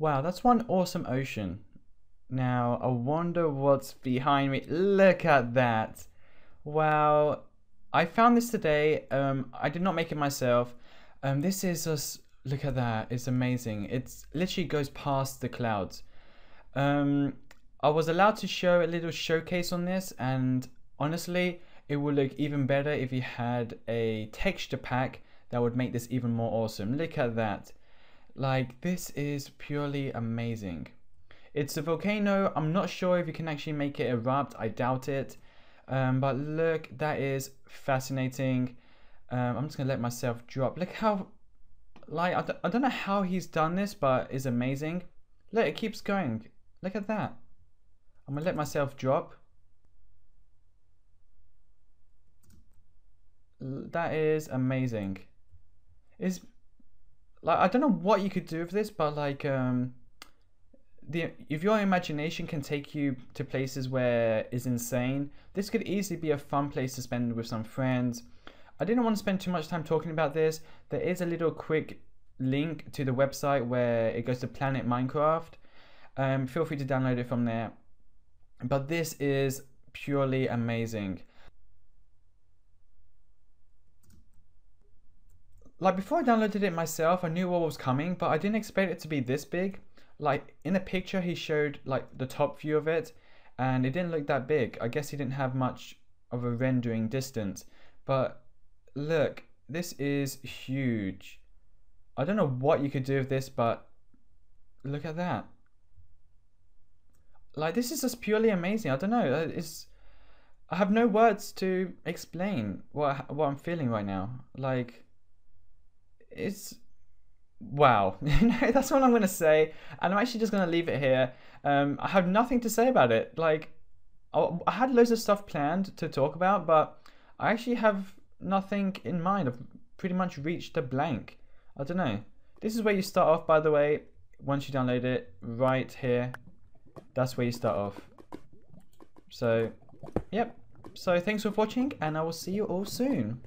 Wow, that's one awesome ocean. Now, I wonder what's behind me. Look at that. Wow, I found this today. I did not make it myself. This is just, look at that. It's amazing. It's literally goes past the clouds. I was allowed to show a little showcase on this, and honestly, it would look even better if you had a texture pack that would make this even more awesome. Look at that. Like, this is purely amazing. It's a volcano. I'm not sure if you can actually make it erupt. I doubt it. But look, that is fascinating. I'm just gonna let myself drop. Look how, like, I don't know how he's done this, but it's amazing. Look, it keeps going. Look at that. I'm gonna let myself drop. That is amazing. It's like, I don't know what you could do with this, but like, if your imagination can take you to places where it's insane, this could easily be a fun place to spend with some friends. I didn't want to spend too much time talking about this. There is a little quick link to the website where it goes to Planet Minecraft. Feel free to download it from there. But this is purely amazing. Like, before I downloaded it myself, I knew what was coming, but I didn't expect it to be this big. Like, in the picture he showed, like, the top view of it, and it didn't look that big. I guess he didn't have much of a rendering distance, but look, this is huge. I don't know what you could do with this, but look at that. Like, this is just purely amazing. I don't know, it's, I have no words to explain what I'm feeling right now. Like, it's wow. That's all I'm gonna say, and I'm actually just gonna leave it here. I have nothing to say about it. Like, I had loads of stuff planned to talk about, but I actually have nothing in mind. I've pretty much reached a blank. I don't know. This is where you start off, by the way. Once you download it, right here, that's where you start off. So yep, so thanks for watching, and I will see you all soon.